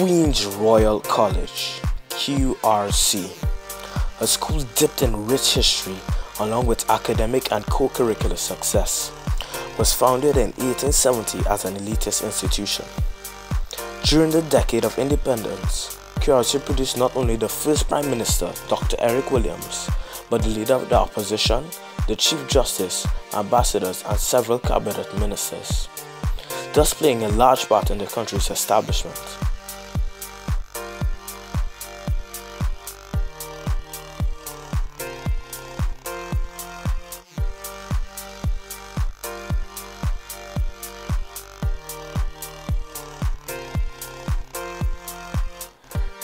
Queen's Royal College, QRC, a school dipped in rich history along with academic and co-curricular success, was founded in 1870 as an elitist institution. During the decade of independence, QRC produced not only the first Prime Minister, Dr. Eric Williams, but the leader of the opposition, the Chief Justice, ambassadors, and several cabinet ministers, thus playing a large part in the country's establishment.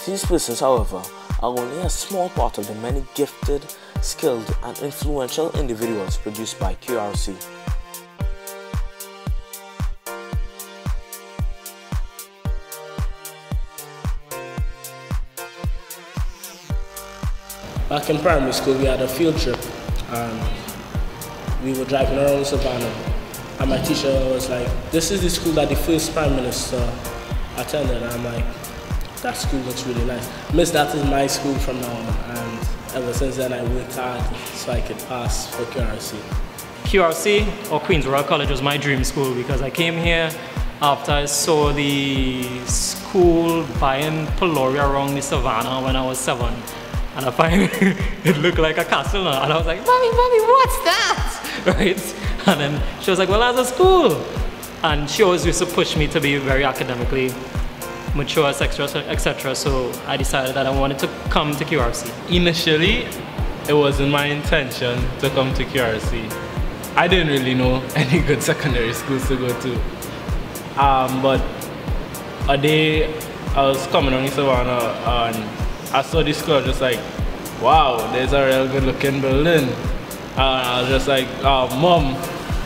These persons, however, are only a small part of the many gifted, skilled, and influential individuals produced by QRC. Back in primary school, we had a field trip, and we were driving around Savannah, and my teacher was like, "This is the school that the first Prime Minister attended," and I'm like, "That school looks really nice. Miss, that is my school from now on," and ever since then I worked hard so I could pass for QRC. QRC, or Queen's Royal College, was my dream school because I came here after I saw the school buying Peloria around the Savannah when I was 7. And I find it looked like a castle, and I was like, "Mommy, Mommy, what's that?" Right? And then she was like, "Well, that's a school." And she always used to push me to be very academically mature, etc. So I decided that I wanted to come to QRC. Initially, it wasn't my intention to come to QRC. I didn't really know any good secondary schools to go to. But a day I was coming on Savannah, and I saw this school, just like, wow, there's a real good looking building. I was just like, "Oh, Mom,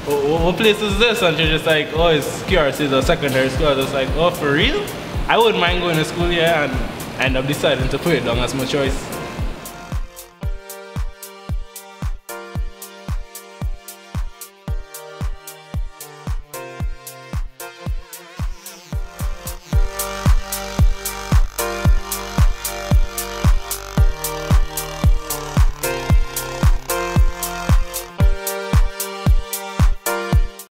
what place is this?" And she was just like, "Oh, it's QRC, it's a secondary school." I was just like, "Oh, for real? I wouldn't mind going to school here," and end up deciding to put it down as my choice.